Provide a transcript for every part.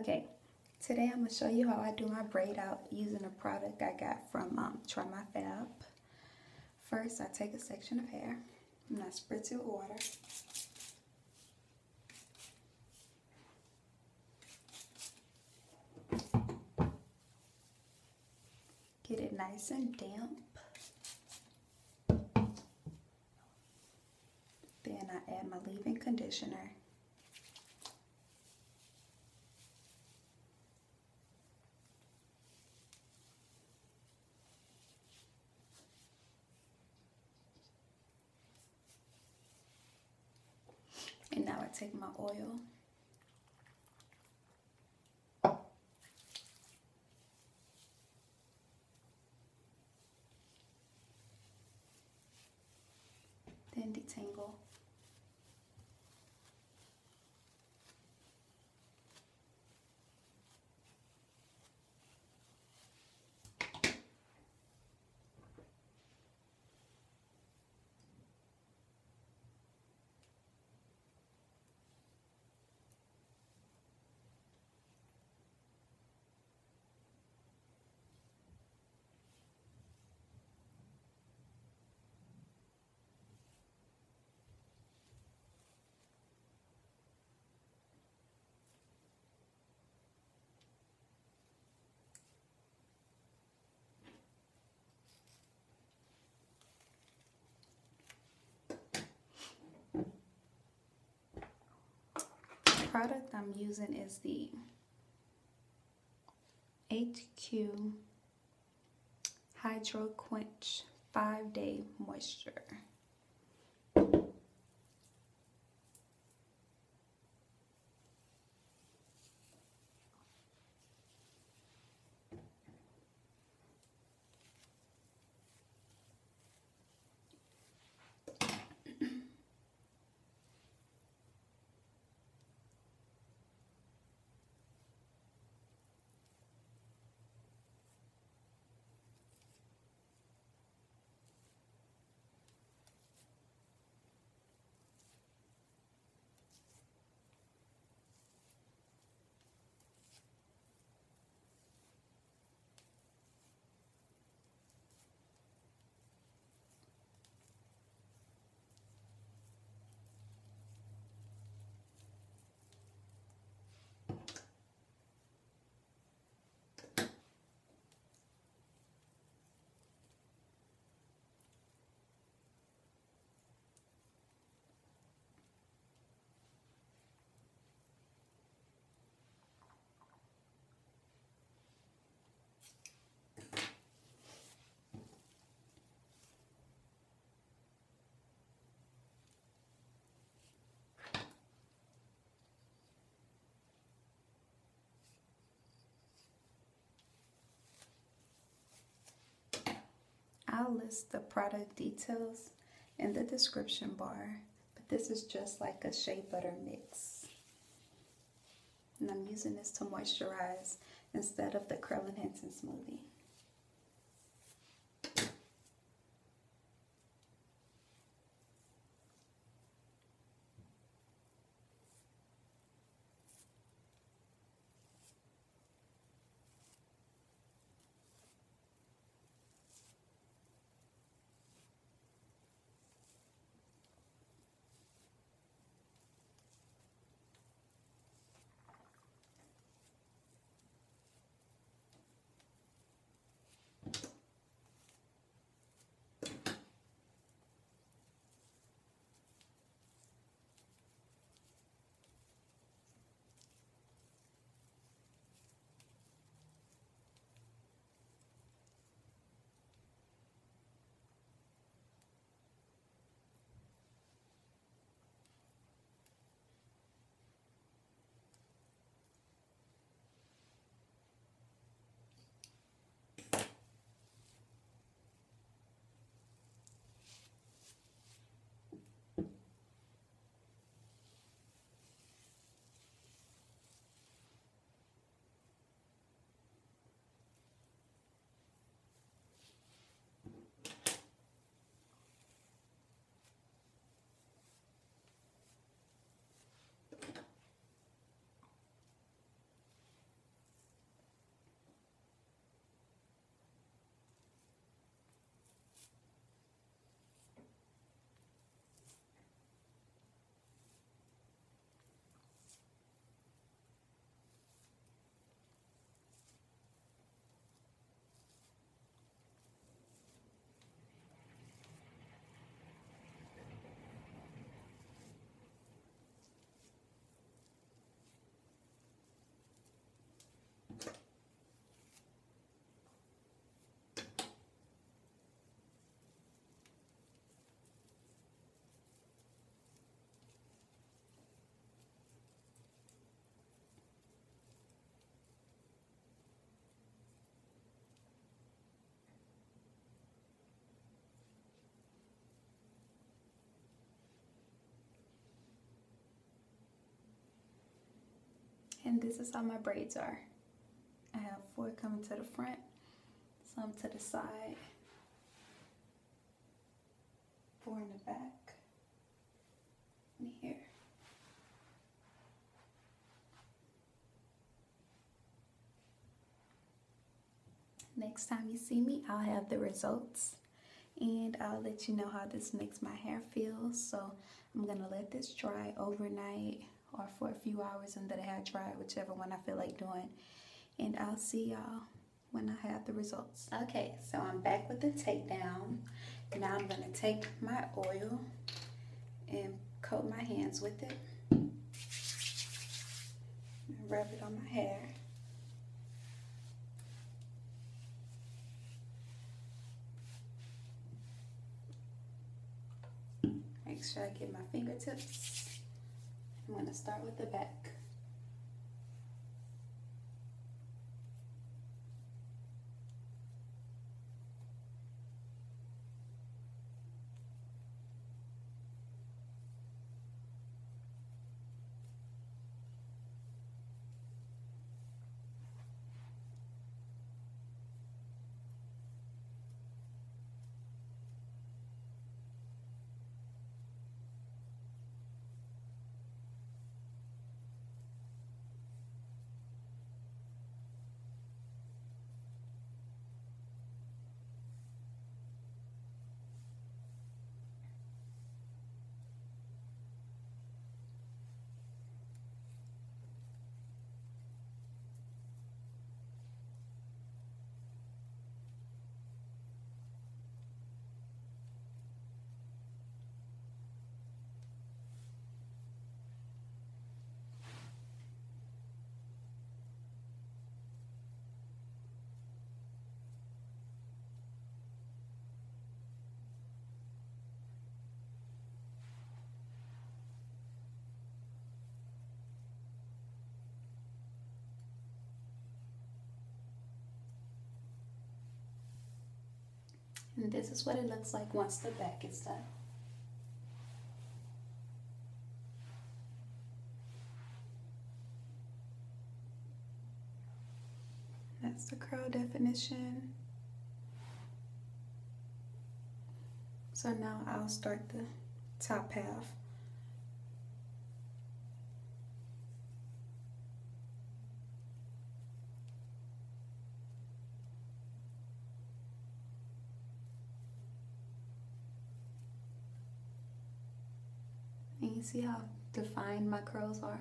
Okay, today I'm going to show you how I do my braid out using a product I got from Try My Fab. First, I take a section of hair and I spritz it with water. Get it nice and damp. Then I add my leave-in conditioner. And now I take my oil. Then detangle. The product I'm using is the HQ Hydro Quench 5 Day Moisture. I'll list the product details in the description bar, but this is just like a shea butter mix. And I'm using this to moisturize instead of the Curl and Hanson smoothie. and this is how my braids are. I have 4 coming to the front, some to the side, 4 in the back, and here. Next time you see me, I'll have the results and I'll let you know how this makes my hair feel. So I'm gonna let this dry overnight or for a few hours under the hair dryer, whichever one I feel like doing. And I'll see y'all when I have the results. Okay, so I'm back with the takedown. Now I'm gonna take my oil and coat my hands with it. And rub it on my hair. Make sure I get my fingertips. I'm gonna start with the back. And this is what it looks like once the back is done. That's the curl definition. So now I'll start the top half. You see how defined my curls are?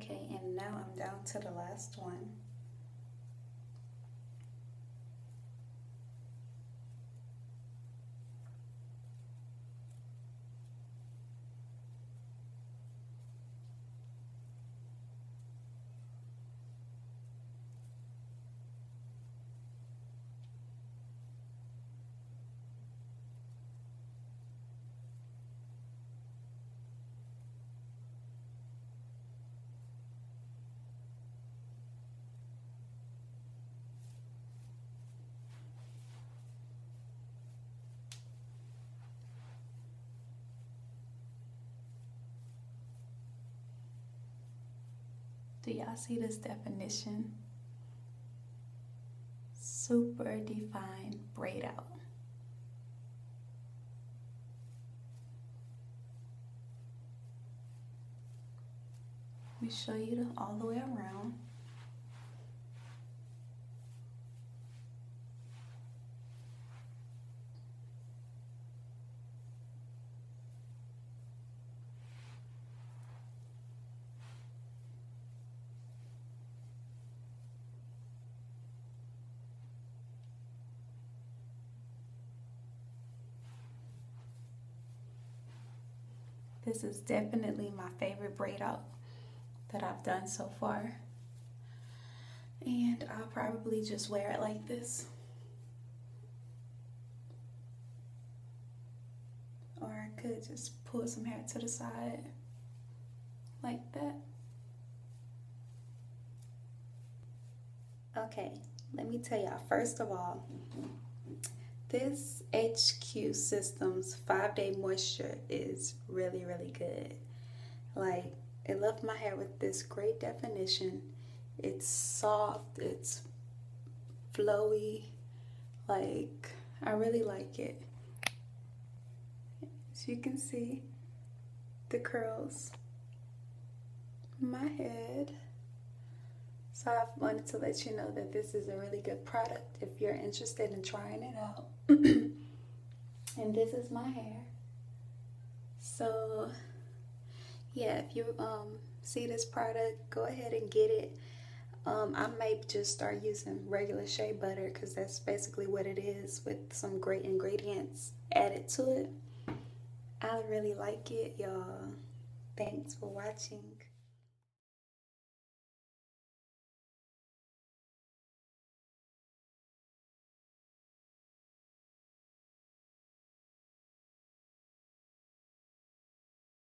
Okay, and now I'm down to the last one. Do y'all see this definition? Super defined braid out. We show you all the way around. This is definitely my favorite braid out that I've done so far. And I'll probably just wear it like this. Or I could just pull some hair to the side like that. Okay, let me tell y'all, first of all, this HQ Systems 5-Day Moisture is really, really good. Like, I love my hair with this great definition. It's soft, it's flowy. Like, I really like it. As you can see, the curls, my head. So I wanted to let you know that this is a really good product if you're interested in trying it out. And this is my hair. So yeah, if you see this product, go ahead and get it. I may just start using regular shea butter because that's basically what it is, with some great ingredients added to it. I really like it, y'all. Thanks for watching.